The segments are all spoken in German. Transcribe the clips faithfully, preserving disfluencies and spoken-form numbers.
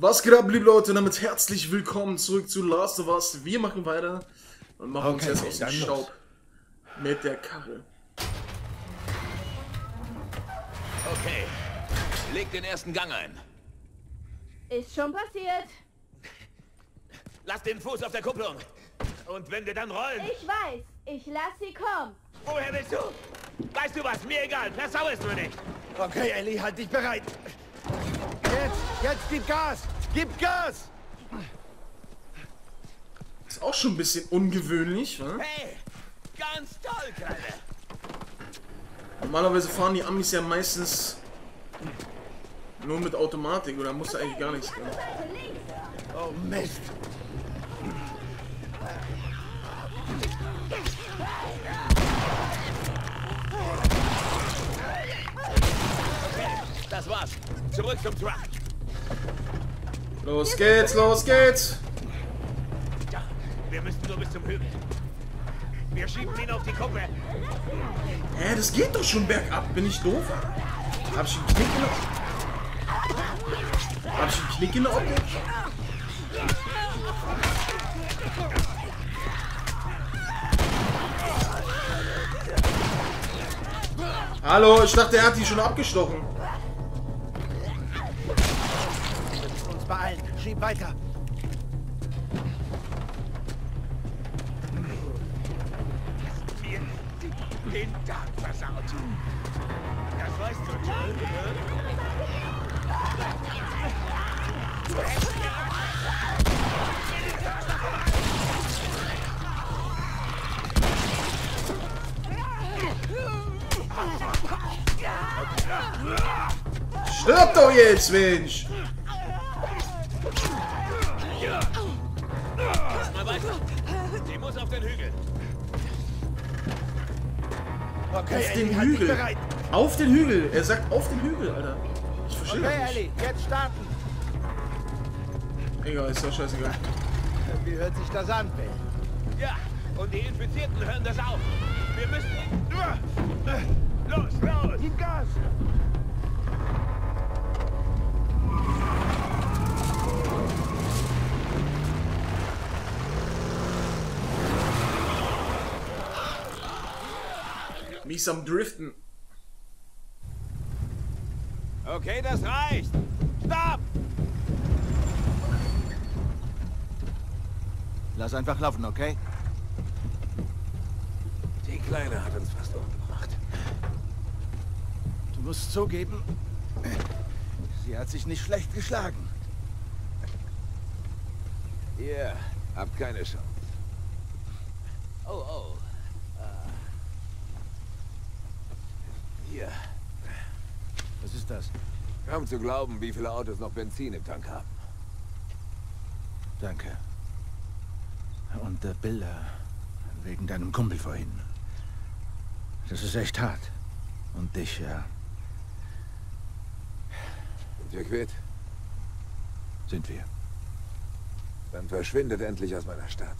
Was geht ab, liebe Leute, und damit herzlich willkommen zurück zu Last of Us. Wir machen weiter und machen okay, uns jetzt aus dem Staub los. Mit der Karre. Okay, leg den ersten Gang ein. Ist schon passiert. Lass den Fuß auf der Kupplung. Und wenn wir dann rollen... Ich weiß, ich lass sie kommen. Woher bist du? Weißt du was? Mir egal, Nassau ist nur nicht. Okay, Ellie, halt dich bereit. Jetzt, jetzt gib Gas! Gib Gas! Ist auch schon ein bisschen ungewöhnlich, ne? Hey, ganz toll, Kleine! Normalerweise fahren die Amis ja meistens nur mit Automatik, oder muss da eigentlich gar nichts gehen. Oh Mist! Das war's. Zurück zum Truck. Los geht's, los geht's. Ja, wir müssen nur bis zum Hügel. Wir schieben ihn auf die Kuppe. Äh, das geht doch schon bergab. Bin ich doof? Hab ich einen Knick in der... Hab ich einen Knick in der Optik? Hallo, ich dachte, er hat die schon abgestochen. Beeilen. Schieb weiter. Hast mir den Tag versaut. Das weißt du, Joel. Du hättest mir den Tag versaut. Stirb doch jetzt, Mensch! Die muss auf den Hügel. Okay, auf den Hügel. Auf den Hügel. Er sagt auf den Hügel, Alter. Ich verstehe okay, das nicht. Ellie, jetzt starten. Egal, ist doch scheißegal. Wie hört sich das an, Bill? Ja, und die Infizierten hören das auf. Wir müssen... Los, los, gib Gas. Mies am Driften. Okay, das reicht. Stopp! Lass einfach laufen, okay? Die Kleine hat uns fast umgebracht. Du musst zugeben, sie hat sich nicht schlecht geschlagen. Ihr habt keine Chance. Oh, oh. Hier. Was ist das? Kaum zu glauben, wie viele Autos noch Benzin im Tank haben. Danke. Und der Bill, wegen deinem Kumpel vorhin. Das ist echt hart. Und dich, ja. Sind wir quitt? Sind wir. Dann verschwindet endlich aus meiner Stadt.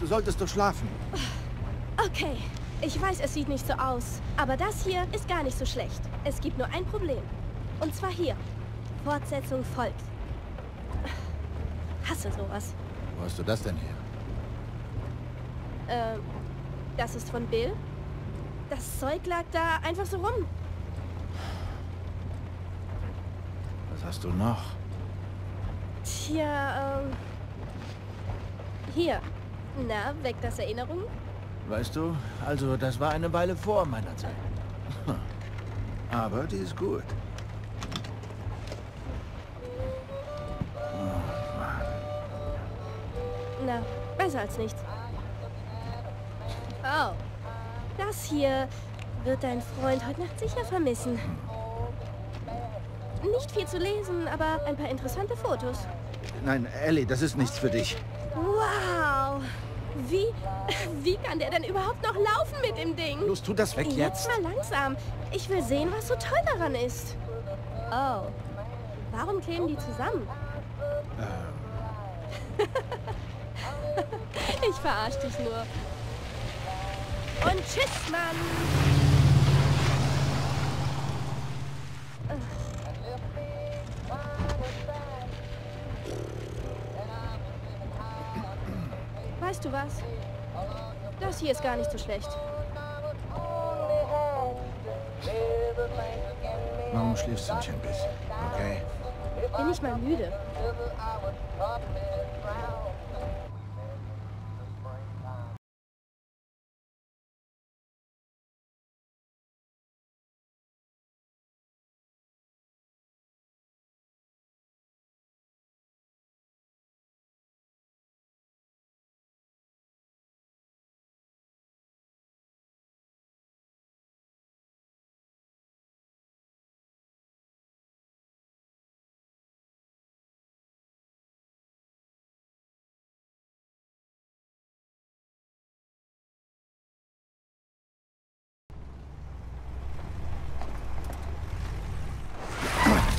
Du solltest doch schlafen. Okay, ich weiß, es sieht nicht so aus. Aber das hier ist gar nicht so schlecht. Es gibt nur ein Problem. Und zwar hier. Fortsetzung folgt. Hasse sowas. Wo hast du das denn her? Ähm, das ist von Bill. Das Zeug lag da einfach so rum. Was hast du noch? Tja, ähm... hier. Na, weckt das Erinnerungen? Weißt du, also das war eine Weile vor meiner Zeit. Aber die ist gut. Oh, Mann. Na, besser als nichts. Oh, das hier wird dein Freund heute Nacht sicher vermissen. Nicht viel zu lesen, aber ein paar interessante Fotos. Nein, Ellie, das ist nichts für dich. Wow! Wie, wie kann der denn überhaupt noch laufen mit dem Ding? Los, tu das weg jetzt. Jetzt mal langsam. Ich will sehen, was so toll daran ist. Oh. Warum kleben die zusammen? Ähm. Ich verarsch dich nur. Und tschüss, Mann! Weißt du was? Das hier ist gar nicht so schlecht. Warum schläfst du nicht ein bisschen? Okay. Bin ich mal müde.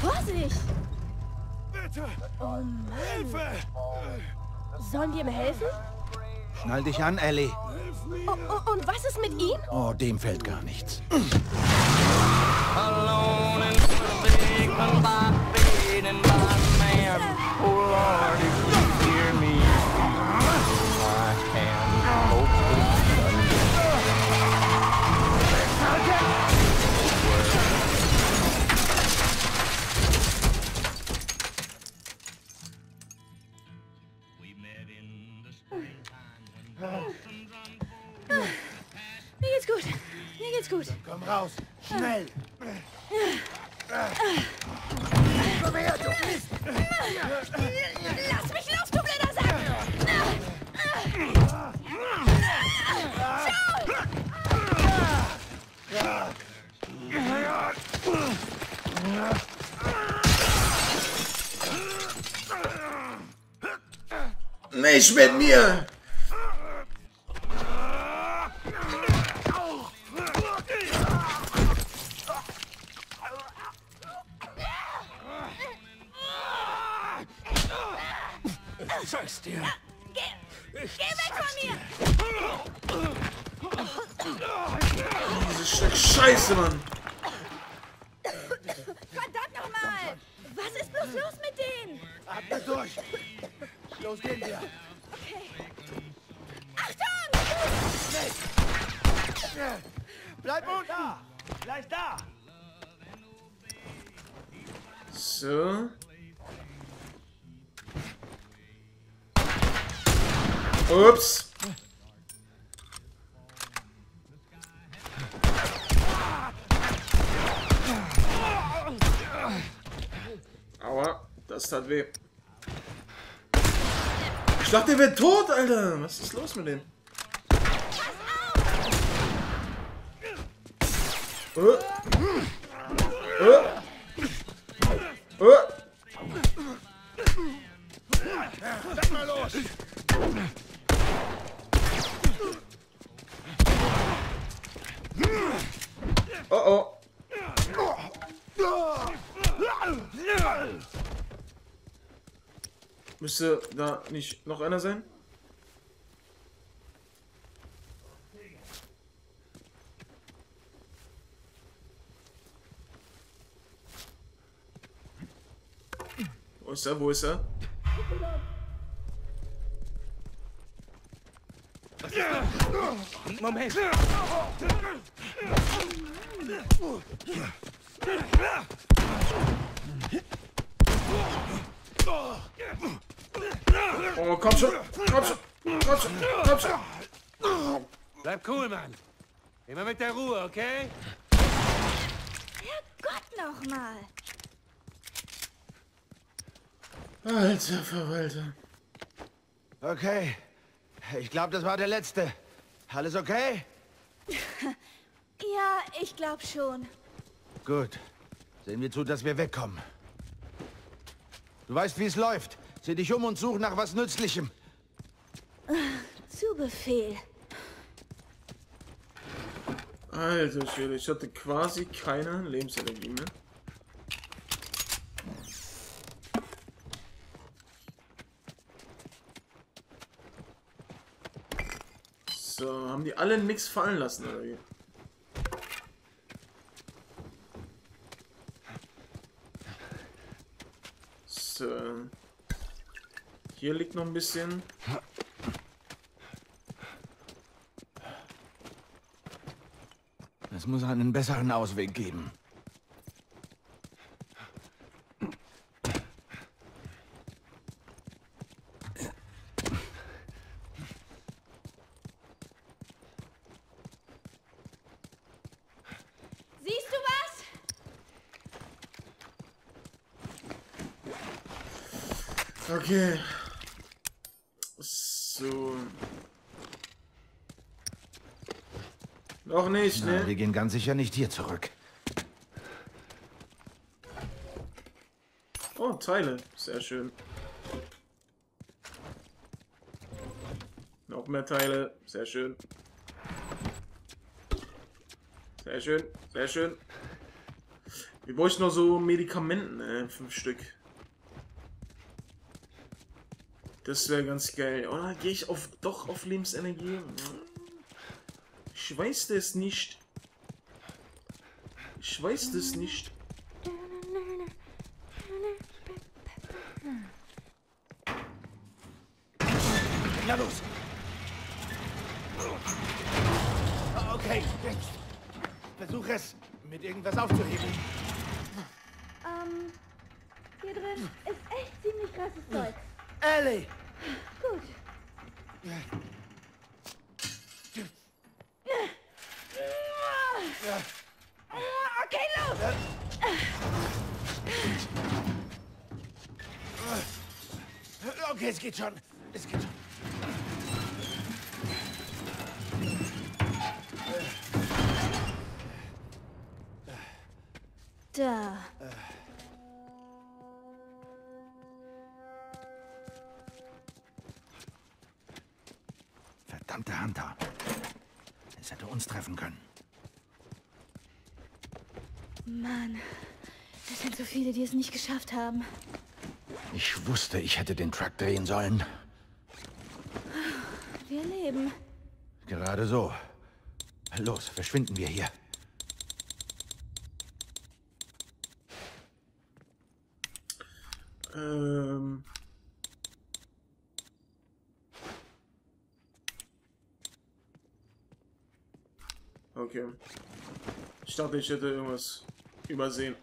Vorsicht! Bitte! Oh Mann! Hilfe! Sollen wir ihm helfen? Schnall dich an, Ellie. Oh, oh, und was ist mit ihm? Oh, dem fällt gar nichts. Gut. Komm raus, schnell! Komm her, du Mist! Lass mich los, du blöder Sack! Schau! Nicht mit mir! Scheiß dir! Geh, geh weg von mir! Dieses Stück Scheiße, Mann! Verdammt nochmal! Was ist bloß los mit denen? Atme durch! Los gehen wir! Okay. Achtung! Bleib unten! Da! Bleib da! So. Ups. Aua, das tat weh. Ich dachte, der wäre tot, Alter. Was ist los mit dem? Oh. Oh. Oh. Lass mal los. Oh oh. Müsste da nicht noch einer sein? Wo ist er? Wo ist er? Moment. Oh, komm schon, komm schon, komm schon, komm schon. Bleib cool, Mann. Immer mit der Ruhe, okay? Herrgott nochmal. Alter Verwalter. Okay. Ich glaube, das war der letzte. Alles okay? Ja, ich glaube schon. Gut. Sehen wir zu, dass wir wegkommen. Du weißt, wie es läuft. Sieh dich um und such nach was Nützlichem. Zu Befehl. Alter Schwede, ich hatte quasi keine Lebensenergie mehr. So, haben die alle nichts fallen lassen, oder wie? So. Hier liegt noch ein bisschen. Es muss einen besseren Ausweg geben. Siehst du was? Okay. So. Noch nicht, na, ne? Wir gehen ganz sicher nicht hier zurück. Oh, Teile. Sehr schön. Noch mehr Teile. Sehr schön. Sehr schön. Sehr schön. Wir bräuchten noch so Medikamenten, ne? Fünf Stück. Das wäre ganz geil. Oder gehe ich auf, doch auf Lebensenergie? Ich weiß das nicht. Ich weiß das nicht. Na los. Okay, jetzt. Versuch es, mit irgendwas aufzuheben. Ähm, hier drin ist echt ziemlich krasses Zeug. Ellie! Gut. Okay, los! Okay, es geht schon. Es geht schon. Da. Verdammter Hunter. Es hätte uns treffen können. Mann, das sind so viele, die es nicht geschafft haben. Ich wusste, ich hätte den Truck drehen sollen. Wir leben. Gerade so. Los, verschwinden wir hier. Ähm... Okay. Ich dachte, ich hätte irgendwas übersehen.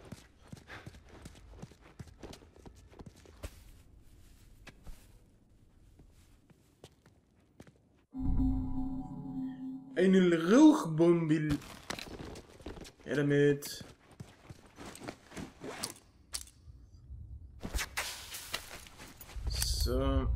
Eine Rauchbombe. Ja, damit. So.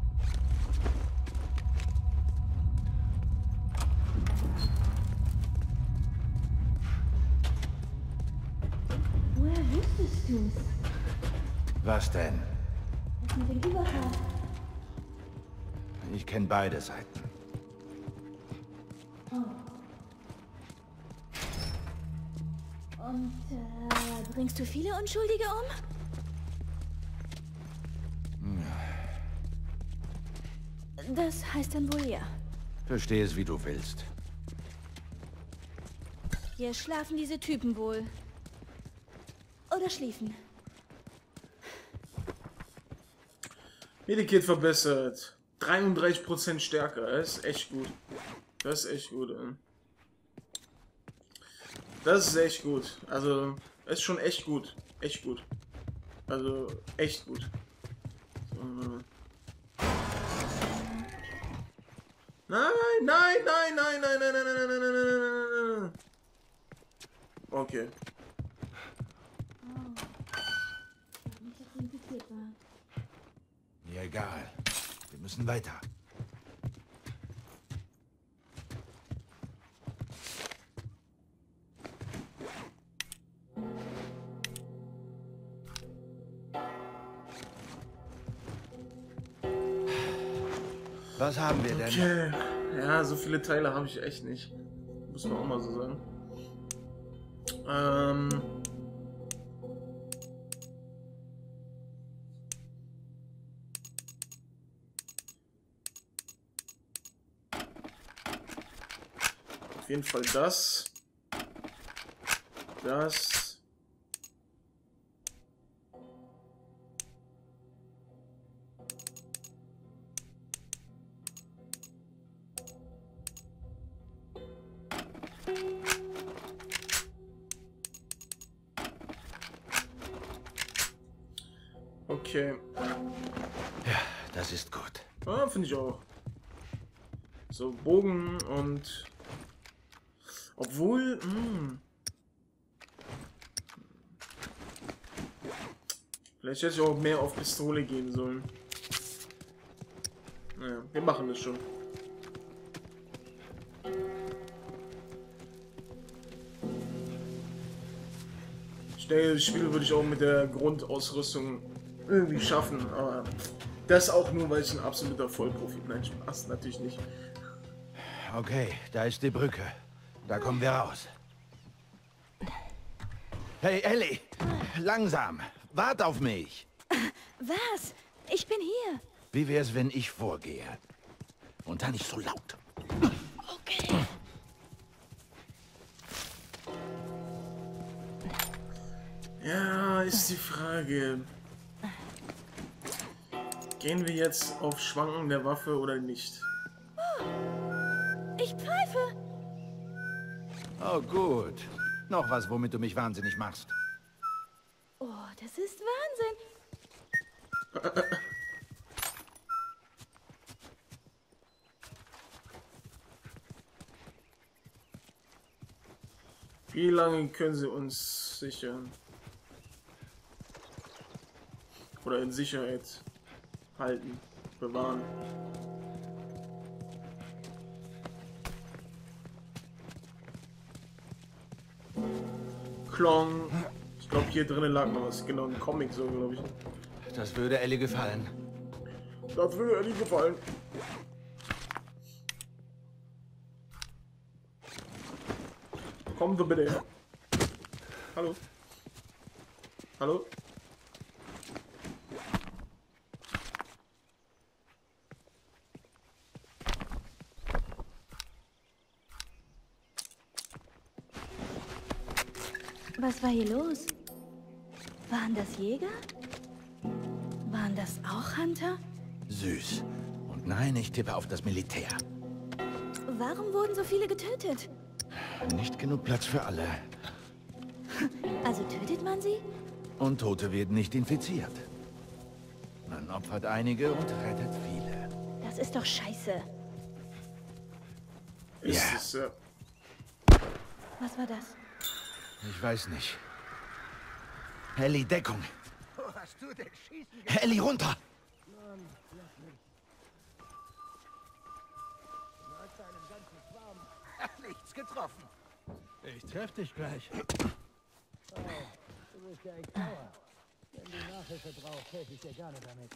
Was denn? Ich kenne beide Seiten. Oh. Und äh, bringst du viele Unschuldige um? Ja. Das heißt dann wohl ja. Verstehe es, wie du willst. Hier schlafen diese Typen wohl. Oder schliefen. Medikit verbessert. dreiunddreißig Prozent stärker. Das ist echt gut. Das ist echt gut. Das ist echt gut. Also, das ist schon echt gut. Echt gut. Also, echt gut. So. Nein, nein, nein, nein, nein, nein, nein, nein, nein, nein, nein. Okay. Ja, egal. Wir müssen weiter. Was haben wir denn? Okay. Ja, so viele Teile habe ich echt nicht. Muss man auch mal so sagen. Ähm... Auf jeden Fall das. Das. Okay. Ja, das ist gut. Ah, finde ich auch. So, Bogen und... Obwohl... Mh. Vielleicht hätte ich auch mehr auf Pistole gehen sollen. Naja, wir machen das schon. Schnell das Spiel würde ich auch mit der Grundausrüstung irgendwie schaffen, aber das auch nur, weil ich ein absoluter Vollprofi bin. Nein, Spaß, natürlich nicht. Okay, da ist die Brücke. Da kommen wir raus. Hey, Ellie! Langsam! Wart auf mich! Was? Ich bin hier! Wie wär's, wenn ich vorgehe? Und dann nicht so laut. Okay. Ja, ist die Frage. Gehen wir jetzt auf Schwanken der Waffe oder nicht? Ich pfeife! Oh, gut. Noch was, womit du mich wahnsinnig machst. Oh, das ist Wahnsinn. Wie lange können sie uns sichern? Oder in Sicherheit halten, bewahren? Klong. Ich glaube, hier drinnen lag noch was. Genau, ein Comic, so glaube ich. Das würde Ellie gefallen. Das würde Ellie gefallen. Komm so bitte her. Hallo. Hallo. Was war hier los? Waren das Jäger? Waren das auch Hunter? Süß. Und nein, ich tippe auf das Militär. Warum wurden so viele getötet? Nicht genug Platz für alle. Also tötet man sie? Und Tote werden nicht infiziert. Man opfert einige und rettet viele. Das ist doch scheiße. Ja. Yeah. Was war das? Ich weiß nicht. Ellie, Deckung! Ellie, runter! Nichts getroffen. Ich treff dich gleich. Oh, du bist ja echt sauer. Wenn du Nachhilfe brauchst, helfe ich dir gerne damit.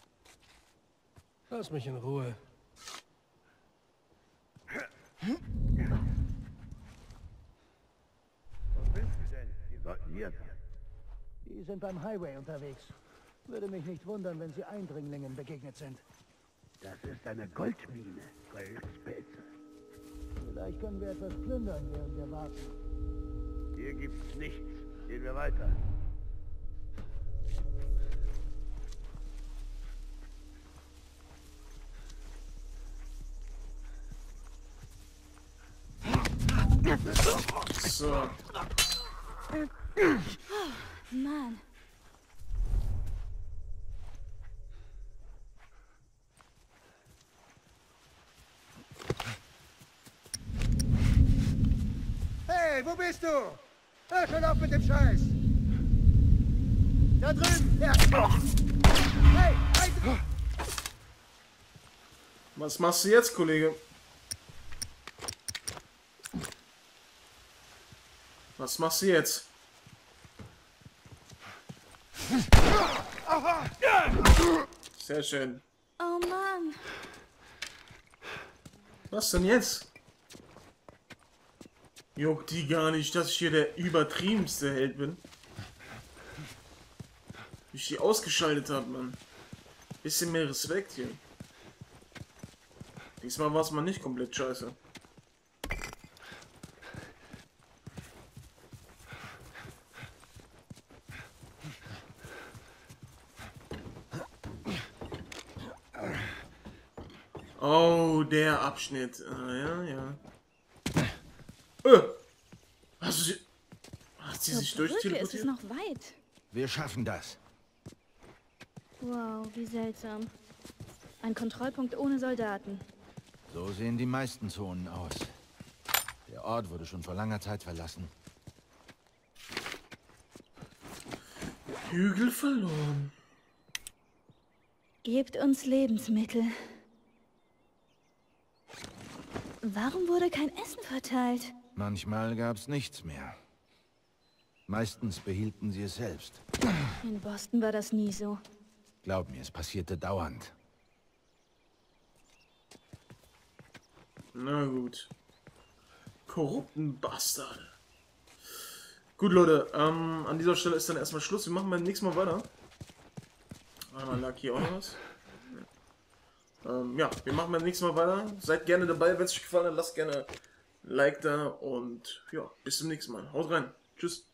Lass mich in Ruhe. Die sind beim Highway unterwegs. Würde mich nicht wundern, wenn sie Eindringlingen begegnet sind. Das ist eine Goldmine, Goldspitze. Vielleicht können wir etwas plündern, während wir warten. Hier gibt's nichts. Gehen wir weiter. So. Oh, Mann. Hey, wo bist du? Hör schon auf mit dem Scheiß. Da drüben, ja. Hey, halt. Was machst du jetzt, Kollege? Was machst du jetzt? Sehr schön. Oh Mann. Was denn jetzt? Juckt die gar nicht, dass ich hier der übertriebenste Held bin. Wie ich die ausgeschaltet habe, Mann. Bisschen mehr Respekt hier. Diesmal war es mal nicht komplett scheiße. Oh, der Abschnitt. Ah, ja, ja. Äh, hast du sie... Hat sie sich durchteleportiert? Es ist noch weit. Wir schaffen das. Wow, wie seltsam. Ein Kontrollpunkt ohne Soldaten. So sehen die meisten Zonen aus. Der Ort wurde schon vor langer Zeit verlassen. Hügel verloren. Gebt uns Lebensmittel. Warum wurde kein Essen verteilt? Manchmal gab's nichts mehr. Meistens behielten sie es selbst. In Boston war das nie so. Glaub mir, es passierte dauernd. Na gut. Korrupten Bastarde. Gut, Leute. Ähm, an dieser Stelle ist dann erstmal Schluss. Wir machen beim nächsten Mal weiter. Einmal lag hier auch noch was. Ähm, ja, wir machen beim nächsten Mal weiter. Seid gerne dabei, wenn es euch gefallen hat. Lasst gerne ein Like da und ja, bis zum nächsten Mal. Haut rein. Tschüss.